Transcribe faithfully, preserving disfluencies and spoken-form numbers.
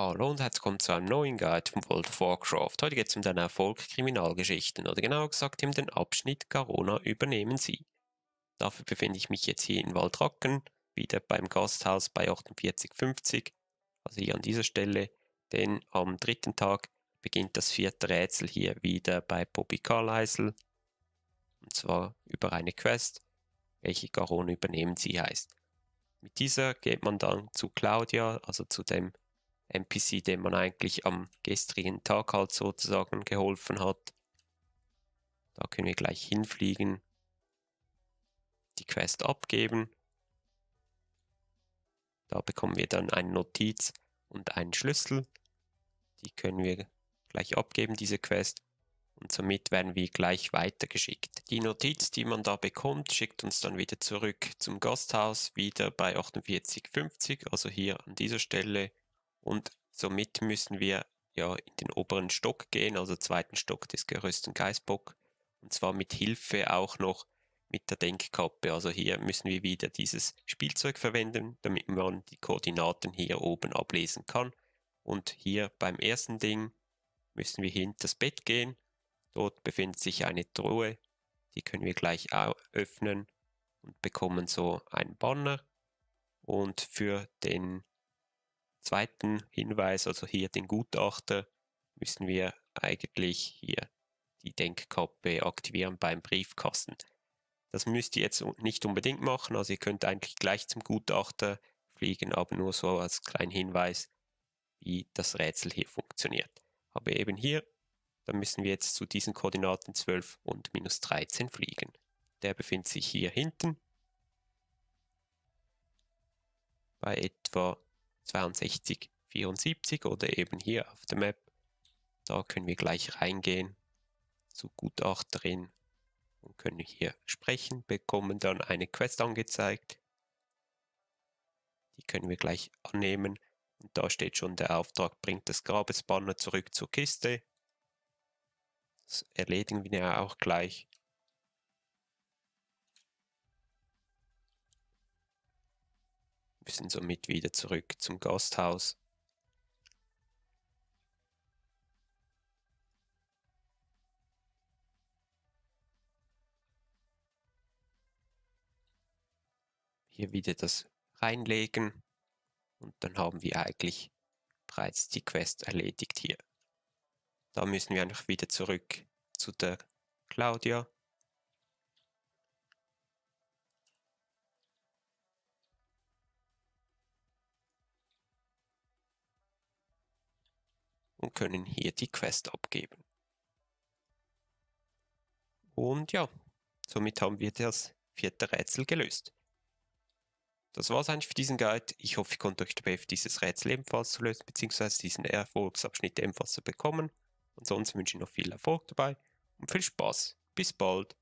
Hallo und herzlich willkommen zu einem neuen Guide von World of Warcraft. Heute geht es um den Erfolg Kriminalgeschichten, oder genauer gesagt um den Abschnitt Garona übernehmen Sie. Dafür befinde ich mich jetzt hier in Waldracken, wieder beim Gasthaus bei achtundvierzig fünfzig, also hier an dieser Stelle, denn am dritten Tag beginnt das vierte Rätsel hier wieder bei Poppy Carlisle, und zwar über eine Quest, welche Garona übernehmen Sie heißt. Mit dieser geht man dann zu Claudia, also zu dem N P C, dem man eigentlich am gestrigen Tag halt sozusagen geholfen hat. Da können wir gleich hinfliegen, die Quest abgeben. Da bekommen wir dann eine Notiz und einen Schlüssel. Die können wir gleich abgeben, diese Quest. Und somit werden wir gleich weitergeschickt. Die Notiz, die man da bekommt, schickt uns dann wieder zurück zum Gasthaus, wieder bei achtundvierzig fünfzig, also hier an dieser Stelle. Und somit müssen wir ja in den oberen Stock gehen, also zweiten Stock des Gerüsten Geißbock. Und zwar mit Hilfe auch noch mit der Denkkappe. Also hier müssen wir wieder dieses Spielzeug verwenden, damit man die Koordinaten hier oben ablesen kann. Und hier beim ersten Ding müssen wir hinter das Bett gehen. Dort befindet sich eine Truhe. Die können wir gleich öffnen und bekommen so einen Banner. Und für den zweiten Hinweis, also hier den Gutachter, müssen wir eigentlich hier die Denkkappe aktivieren beim Briefkasten. Das müsst ihr jetzt nicht unbedingt machen, also ihr könnt eigentlich gleich zum Gutachter fliegen, aber nur so als kleinen Hinweis, wie das Rätsel hier funktioniert. Aber eben hier, da müssen wir jetzt zu diesen Koordinaten zwölf und minus dreizehn fliegen. Der befindet sich hier hinten bei etwa zweiundsechzig vierundsiebzig oder eben hier auf der Map. Da können wir gleich reingehen zu Gutachterin und können hier sprechen, bekommen dann eine Quest angezeigt. Die können wir gleich annehmen. Und da steht schon der Auftrag, bringt das Grabesbanner zurück zur Kiste. Das erledigen wir ja auch gleich. Müssen somit wieder zurück zum Gasthaus. Hier wieder das reinlegen und dann haben wir eigentlich bereits die Quest erledigt hier. Da müssen wir einfach wieder zurück zu der Claudia. Und können hier die Quest abgeben. Und ja, somit haben wir das vierte Rätsel gelöst. Das war es eigentlich für diesen Guide. Ich hoffe, ihr konntet euch dabei helfen, dieses Rätsel ebenfalls zu lösen, beziehungsweise diesen Erfolgsabschnitt ebenfalls zu bekommen. Ansonsten wünsche ich noch viel Erfolg dabei und viel Spaß. Bis bald.